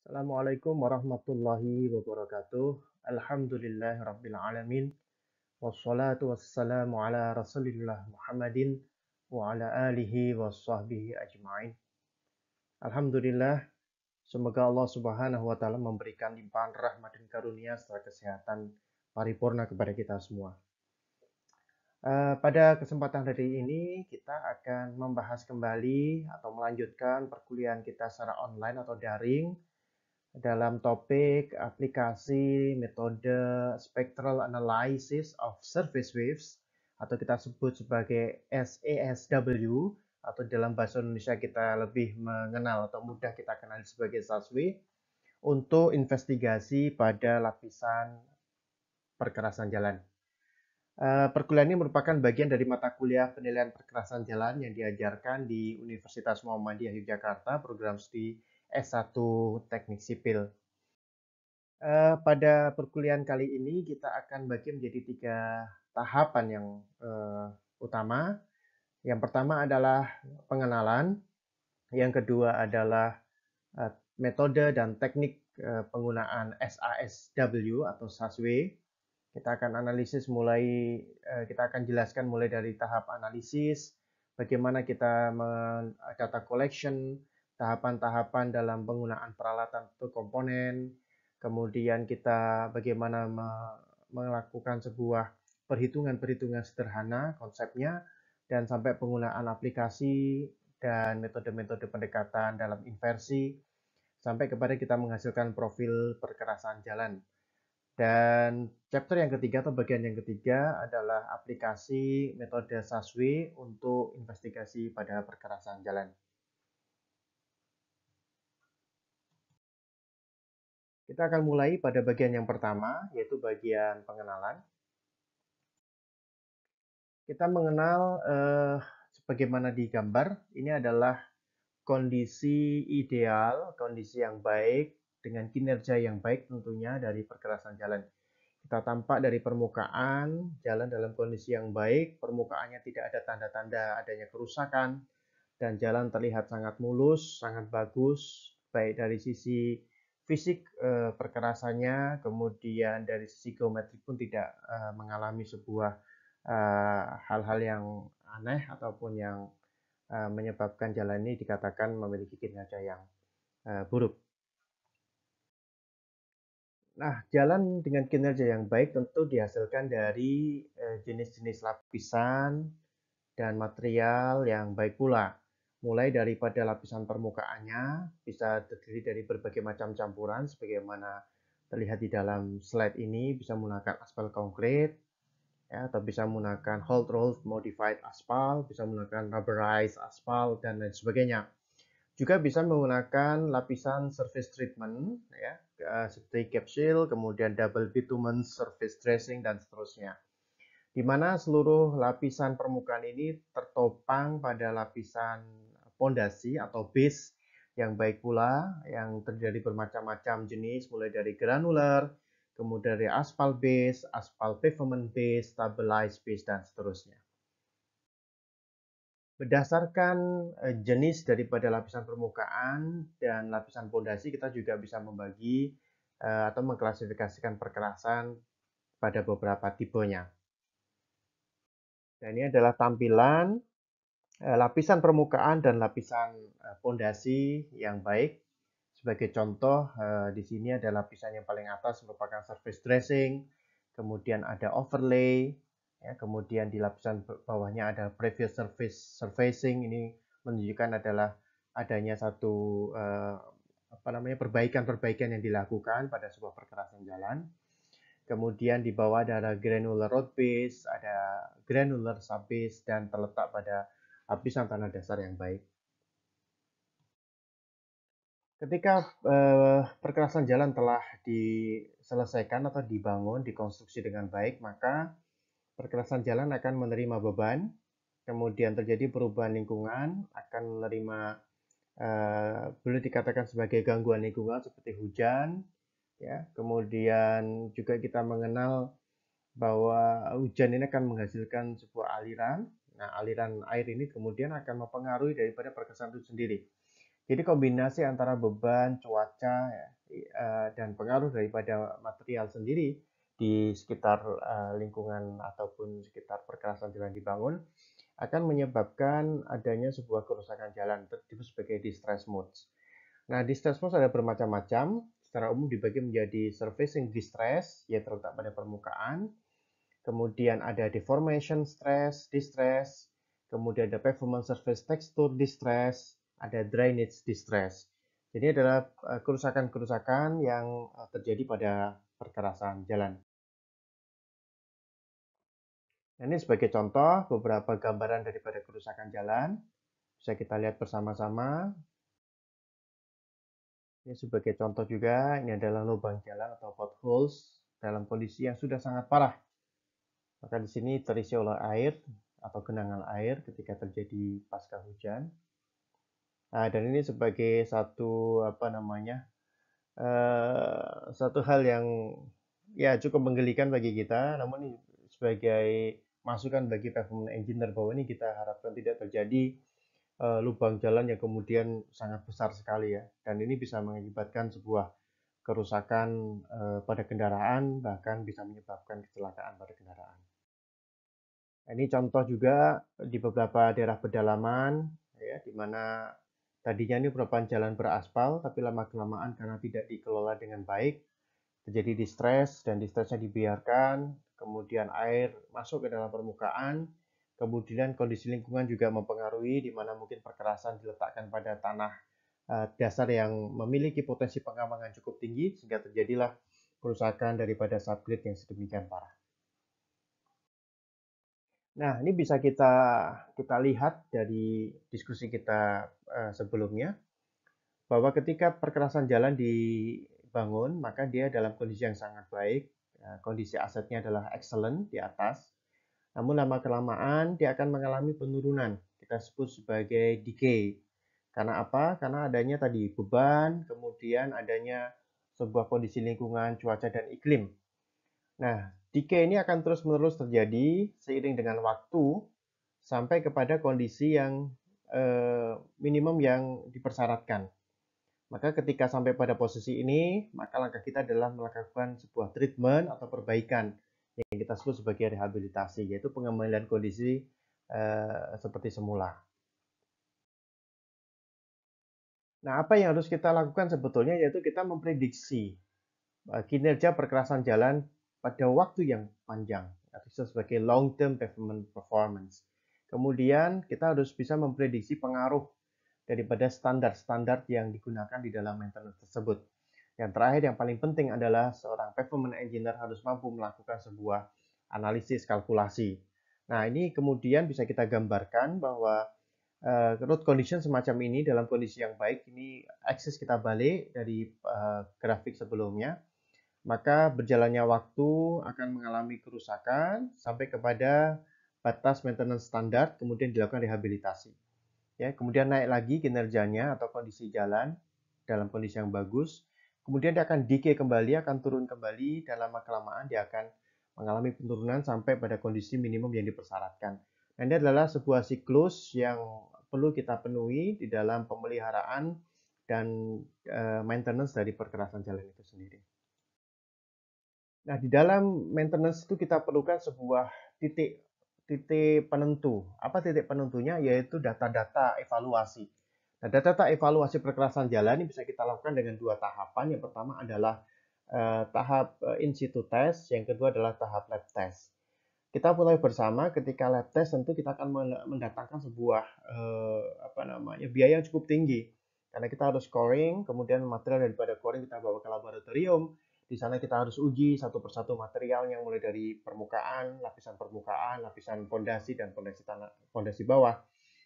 Assalamualaikum warahmatullahi wabarakatuh. Alhamdulillahirrabbilalamin. Wassalatu wassalamu ala rasulillah Muhammadin wa ala alihi wa sahbihi ajma'in. Alhamdulillah, semoga Allah subhanahu wa ta'ala memberikan limpahan rahmat dan karunia serta kesehatan paripurna kepada kita semua. Pada kesempatan hari ini kita akan membahas kembali atau melanjutkan perkuliahan kita secara online atau daring dalam topik aplikasi metode Spectral Analysis of Surface Waves atau kita sebut sebagai SASW, atau dalam bahasa Indonesia kita lebih mengenal atau mudah kita kenali sebagai SASW, untuk investigasi pada lapisan perkerasan jalan. Perkuliahan ini merupakan bagian dari mata kuliah penilaian perkerasan jalan yang diajarkan di Universitas Muhammadiyah Yogyakarta, program studi S1 Teknik Sipil. Pada perkuliahan kali ini kita akan bagi menjadi tiga tahapan yang utama. Yang pertama adalah pengenalan, yang kedua adalah metode dan teknik penggunaan SASW atau SASW. Kita akan jelaskan mulai dari tahap analisis, bagaimana kita data collection, tahapan-tahapan dalam penggunaan peralatan atau komponen, kemudian kita bagaimana melakukan sebuah perhitungan-perhitungan sederhana konsepnya, dan sampai penggunaan aplikasi dan metode-metode pendekatan dalam inversi, sampai kepada kita menghasilkan profil perkerasan jalan. Dan chapter yang ketiga atau bagian yang ketiga adalah aplikasi metode SASW untuk investigasi pada perkerasan jalan. Kita akan mulai pada bagian yang pertama, yaitu bagian pengenalan. Kita mengenal sebagaimana di gambar. Ini adalah kondisi ideal, kondisi yang baik, dengan kinerja yang baik tentunya dari perkerasan jalan. Kita tampak dari permukaan, jalan dalam kondisi yang baik, permukaannya tidak ada tanda-tanda adanya kerusakan, dan jalan terlihat sangat mulus, sangat bagus, baik dari sisi fisik perkerasannya, kemudian dari sisi geometri pun tidak mengalami sebuah hal-hal yang aneh ataupun yang menyebabkan jalan ini dikatakan memiliki kinerja yang buruk. Nah, jalan dengan kinerja yang baik tentu dihasilkan dari jenis-jenis lapisan dan material yang baik pula. Mulai daripada lapisan permukaannya, bisa terdiri dari berbagai macam campuran sebagaimana terlihat di dalam slide ini, bisa menggunakan aspal konkret, ya, atau bisa menggunakan hot rolled modified aspal, bisa menggunakan rubberized aspal, dan lain sebagainya. Juga bisa menggunakan lapisan surface treatment, ya, seperti capsule, kemudian double bitumen, surface dressing, dan seterusnya, di mana seluruh lapisan permukaan ini tertopang pada lapisan pondasi atau base yang baik pula, yang terdiri bermacam-macam jenis, mulai dari granular, kemudian dari aspal base, aspal pavement base, stabilized base, dan seterusnya. Berdasarkan jenis daripada lapisan permukaan dan lapisan pondasi, kita juga bisa membagi atau mengklasifikasikan perkerasan pada beberapa tipenya. Dan ini adalah tampilan lapisan permukaan dan lapisan pondasi yang baik. Sebagai contoh, di sini ada lapisan yang paling atas merupakan surface dressing, kemudian ada overlay, ya, kemudian di lapisan bawahnya ada previous surfacing. Ini menunjukkan adanya satu perbaikan-perbaikan yang dilakukan pada sebuah perkerasan jalan. Kemudian di bawah ada granular road base, ada granular subbase, dan terletak pada lapisan tanah dasar yang baik. Ketika perkerasan jalan telah diselesaikan atau dibangun, dikonstruksi dengan baik, maka perkerasan jalan akan menerima beban, kemudian terjadi perubahan lingkungan, akan menerima, boleh dikatakan sebagai gangguan lingkungan seperti hujan. Ya, kemudian juga kita mengenal bahwa hujan ini akan menghasilkan sebuah aliran. Nah, aliran air ini kemudian akan mempengaruhi daripada perkerasan itu sendiri. Jadi kombinasi antara beban, cuaca, dan pengaruh daripada material sendiri di sekitar lingkungan ataupun sekitar perkerasan jalan dibangun akan menyebabkan adanya sebuah kerusakan jalan sebagai distress modes. Nah, distress modes ada bermacam-macam, secara umum dibagi menjadi surfacing distress, yaitu terletak pada permukaan, kemudian ada deformation stress, distress, kemudian ada pavement surface texture distress, ada drainage distress. Jadi adalah kerusakan-kerusakan yang terjadi pada perkerasan jalan. Nah, ini sebagai contoh beberapa gambaran daripada kerusakan jalan. Bisa kita lihat bersama-sama. Ini sebagai contoh juga, ini adalah lubang jalan atau potholes dalam kondisi yang sudah sangat parah. Maka di sini terisi oleh air atau genangan air ketika terjadi pasca hujan. Nah, dan ini sebagai satu satu hal yang ya cukup menggelikan bagi kita, namun ini sebagai masukan bagi pavement engineer bahwa ini kita harapkan tidak terjadi lubang jalan yang kemudian sangat besar sekali ya, dan ini bisa mengakibatkan sebuah kerusakan pada kendaraan, bahkan bisa menyebabkan kecelakaan pada kendaraan. Ini contoh juga di beberapa daerah pedalaman ya, di mana tadinya ini merupakan jalan beraspal, tapi lama-kelamaan karena tidak dikelola dengan baik, terjadi distress, dan distressnya dibiarkan, kemudian air masuk ke dalam permukaan, kemudian kondisi lingkungan juga mempengaruhi, di mana mungkin perkerasan diletakkan pada tanah dasar yang memiliki potensi pengambangan cukup tinggi, sehingga terjadilah kerusakan daripada subgrade yang sedemikian parah. Nah, ini bisa kita lihat dari diskusi kita sebelumnya, bahwa ketika perkerasan jalan dibangun, maka dia dalam kondisi yang sangat baik, kondisi asetnya adalah excellent di atas, namun lama-kelamaan dia akan mengalami penurunan, kita sebut sebagai decay. Karena apa? Karena adanya tadi beban, kemudian adanya sebuah kondisi lingkungan, cuaca, dan iklim. Nah, decay ini akan terus-menerus terjadi seiring dengan waktu sampai kepada kondisi yang minimum yang dipersyaratkan. Maka ketika sampai pada posisi ini, maka langkah kita adalah melakukan sebuah treatment atau perbaikan yang kita sebut sebagai rehabilitasi, yaitu pengembalian kondisi seperti semula. Nah, apa yang harus kita lakukan sebetulnya yaitu kita memprediksi kinerja perkerasan jalan pada waktu yang panjang, atau sebagai long term pavement performance. Kemudian kita harus bisa memprediksi pengaruh daripada standar-standar yang digunakan di dalam maintenance tersebut. Yang terakhir yang paling penting adalah seorang pavement engineer harus mampu melakukan sebuah analisis kalkulasi. Nah, ini kemudian bisa kita gambarkan bahwa road condition semacam ini dalam kondisi yang baik, ini aksis kita balik dari grafik sebelumnya. Maka berjalannya waktu akan mengalami kerusakan sampai kepada batas maintenance standar, kemudian dilakukan rehabilitasi. Ya, kemudian naik lagi kinerjanya atau kondisi jalan dalam kondisi yang bagus. Kemudian dia akan decay kembali, akan turun kembali, dan lama-kelamaan dia akan mengalami penurunan sampai pada kondisi minimum yang dipersyaratkan. Dan ini adalah sebuah siklus yang perlu kita penuhi di dalam pemeliharaan dan maintenance dari perkerasan jalan itu sendiri. Nah, di dalam maintenance itu kita perlukan sebuah titik penentu. Apa titik penentunya? Yaitu data-data evaluasi. Nah, data-data evaluasi perkerasan jalan ini bisa kita lakukan dengan dua tahapan. Yang pertama adalah tahap in situ test, yang kedua adalah tahap lab test. Kita mulai bersama ketika lab test, tentu kita akan mendatangkan sebuah biaya yang cukup tinggi. Karena kita harus coring, kemudian material daripada coring kita bawa ke laboratorium. Di sana kita harus uji satu persatu material yang mulai dari permukaan, lapisan fondasi, dan fondasi bawah.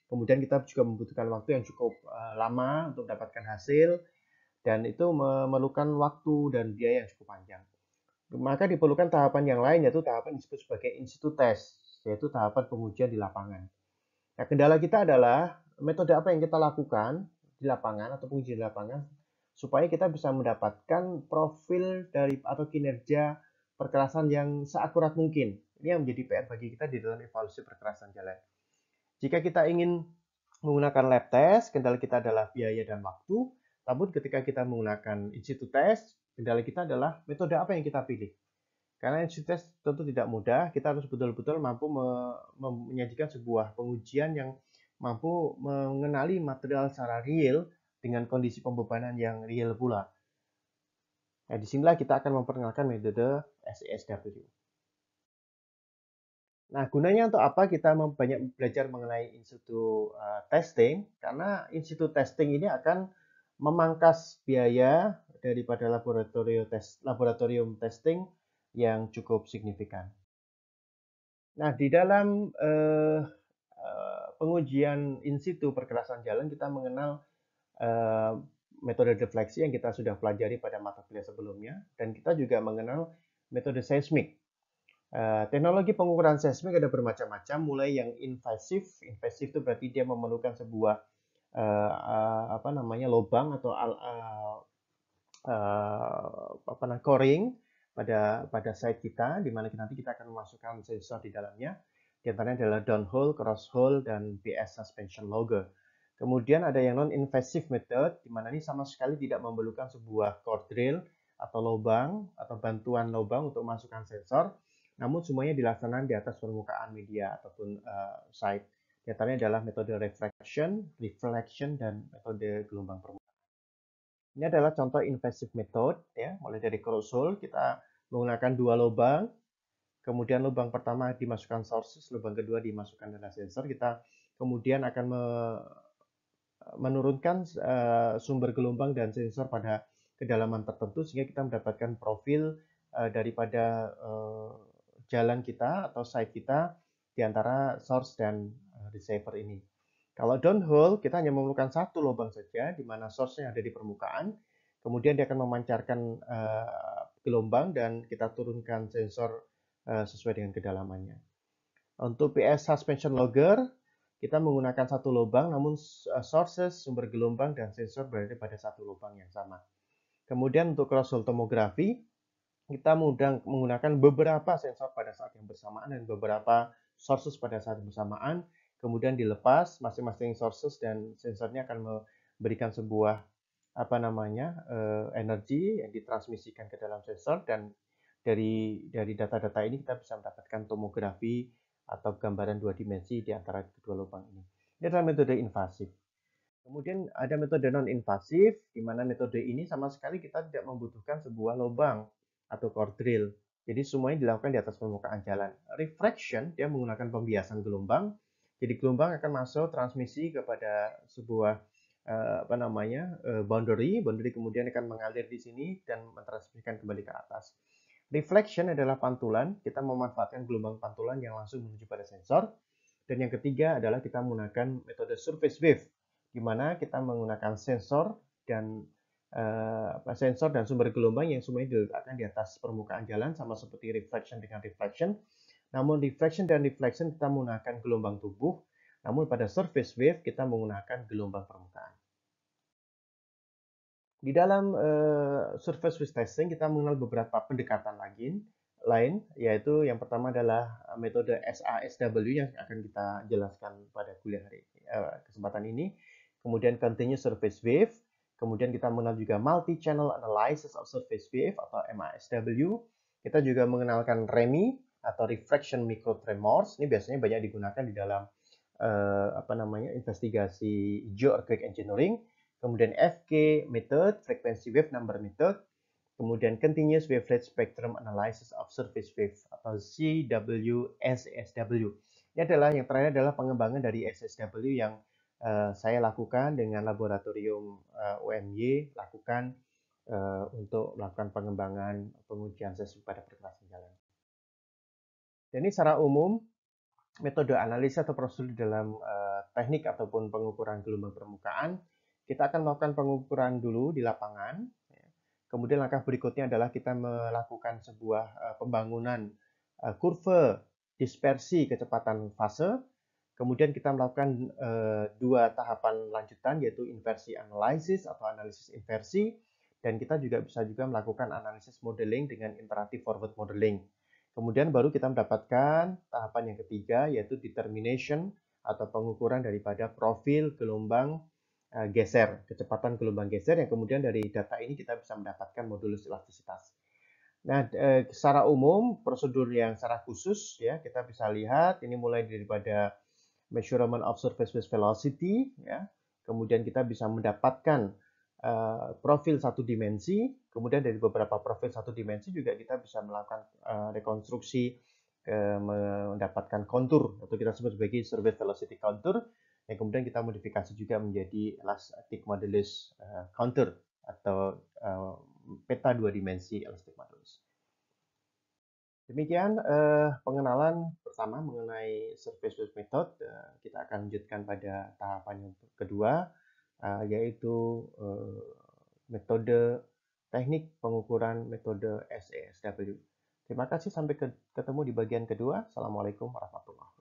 Kemudian kita juga membutuhkan waktu yang cukup lama untuk mendapatkan hasil, dan itu memerlukan waktu dan biaya yang cukup panjang. Maka diperlukan tahapan yang lain, yaitu tahapan disebut sebagai in situ test, yaitu tahapan pengujian di lapangan. Nah, kendala kita adalah metode apa yang kita lakukan di lapangan atau pengujian di lapangan, supaya kita bisa mendapatkan profil dari atau kinerja perkerasan yang seakurat mungkin. Ini yang menjadi PR bagi kita di dalam evaluasi perkerasan jalan. Jika kita ingin menggunakan lab test, kendala kita adalah biaya dan waktu. Namun ketika kita menggunakan in-situ test, kendala kita adalah metode apa yang kita pilih. Karena in-situ test tentu tidak mudah, kita harus betul-betul mampu menyajikan sebuah pengujian yang mampu mengenali material secara real dengan kondisi pembebanan yang real pula. Nah, disinilah kita akan memperkenalkan metode SESW. Nah, gunanya untuk apa kita banyak belajar mengenai in-situ testing? Karena in-situ testing ini akan memangkas biaya daripada laboratorium testing yang cukup signifikan. Nah, di dalam pengujian in-situ perkerasan jalan, kita mengenal metode defleksi yang kita sudah pelajari pada mata kuliah sebelumnya, dan kita juga mengenal metode seismik. Teknologi pengukuran seismik ada bermacam-macam, mulai yang invasif. Invasif itu berarti dia memerlukan sebuah lubang atau coring pada site kita, di mana nanti kita akan memasukkan sensor di dalamnya. Di antaranya adalah downhole, crosshole, dan BS suspension logger. Kemudian ada yang non-invasive method, di mana ini sama sekali tidak memerlukan sebuah core drill atau lubang atau bantuan lubang untuk memasukkan sensor. Namun semuanya dilaksanakan di atas permukaan media ataupun site. Di antaranya adalah metode reflection, dan metode gelombang permukaan. Ini adalah contoh invasive method, ya, mulai dari crosshole, kita menggunakan dua lubang. Kemudian lubang pertama dimasukkan sources, lubang kedua dimasukkan data sensor. Kita kemudian akan menurunkan sumber gelombang dan sensor pada kedalaman tertentu sehingga kita mendapatkan profil daripada jalan kita atau site kita di antara source dan receiver ini. Kalau downhole, kita hanya memerlukan satu lubang saja, di mana source-nya ada di permukaan, kemudian dia akan memancarkan gelombang dan kita turunkan sensor sesuai dengan kedalamannya. Untuk PS suspension logger, kita menggunakan satu lubang, namun sources, sumber gelombang, dan sensor berada pada satu lubang yang sama. Kemudian untuk crosshole tomografi, kita menggunakan beberapa sensor pada saat yang bersamaan dan beberapa sources pada saat yang bersamaan, kemudian dilepas masing-masing sources dan sensornya akan memberikan sebuah energi yang ditransmisikan ke dalam sensor, dan dari data-data ini kita bisa mendapatkan tomografi atau gambaran dua dimensi di antara kedua lubang ini. Ini adalah metode invasif. Kemudian ada metode non-invasif, di mana metode ini sama sekali kita tidak membutuhkan sebuah lubang atau core drill. Jadi semuanya dilakukan di atas permukaan jalan. Refraction, dia menggunakan pembiasan gelombang. Jadi gelombang akan masuk transmisi kepada sebuah boundary. Boundary kemudian akan mengalir di sini dan mentransmisikan kembali ke atas. Reflection adalah pantulan. Kita memanfaatkan gelombang pantulan yang langsung menuju pada sensor. Dan yang ketiga adalah kita menggunakan metode surface wave, di mana kita menggunakan sensor dan sumber gelombang yang semuanya diletakkan di atas permukaan jalan, sama seperti reflection dengan reflection. Namun reflection dan reflection kita menggunakan gelombang tubuh, namun pada surface wave kita menggunakan gelombang permukaan. Di dalam surface wave testing kita mengenal beberapa pendekatan lain, yaitu yang pertama adalah metode SASW yang akan kita jelaskan pada kuliah hari kesempatan ini. Kemudian continuous surface wave. Kemudian kita mengenal juga Multi-Channel Analysis of Surface Wave atau MASW. Kita juga mengenalkan REMI atau Refraction Microtremors. Ini biasanya banyak digunakan di dalam investigasi Geo-Earthquake Engineering. Kemudian FK Method, Frequency Wave Number Method. Kemudian Continuous Wavelet Spectrum Analysis of Surface Wave atau CW-SSW. Ini adalah yang terakhir adalah pengembangan dari SSW yang saya lakukan dengan laboratorium UMY, lakukan untuk melakukan pengembangan pengujian seismik pada perkerasan jalan. Dan ini secara umum metode analisa atau prosedur dalam teknik ataupun pengukuran gelombang permukaan. Kita akan melakukan pengukuran dulu di lapangan, kemudian langkah berikutnya adalah kita melakukan sebuah pembangunan kurve dispersi kecepatan fase. Kemudian kita melakukan dua tahapan lanjutan, yaitu inversi analisis atau analisis inversi, dan kita juga bisa melakukan analisis modeling dengan iterative forward modeling. Kemudian baru kita mendapatkan tahapan yang ketiga, yaitu determination atau pengukuran daripada profil gelombang geser, kecepatan gelombang geser, yang kemudian dari data ini kita bisa mendapatkan modulus elastisitas. Nah, secara umum prosedur yang secara khusus ya kita bisa lihat ini mulai daripada measurement of surface wave velocity ya. Kemudian kita bisa mendapatkan profil satu dimensi, kemudian dari beberapa profil satu dimensi juga kita bisa melakukan rekonstruksi mendapatkan kontur atau kita sebut sebagai surface velocity contour, yang kemudian kita modifikasi juga menjadi elastic modulus contour atau peta dua dimensi elastic modulus. Demikian pengenalan pertama mengenai surface wave method. Kita akan lanjutkan pada tahapan yang kedua, yaitu metode teknik pengukuran metode SESW. Terima kasih, sampai ketemu di bagian kedua. Assalamualaikum warahmatullahi wabarakatuh.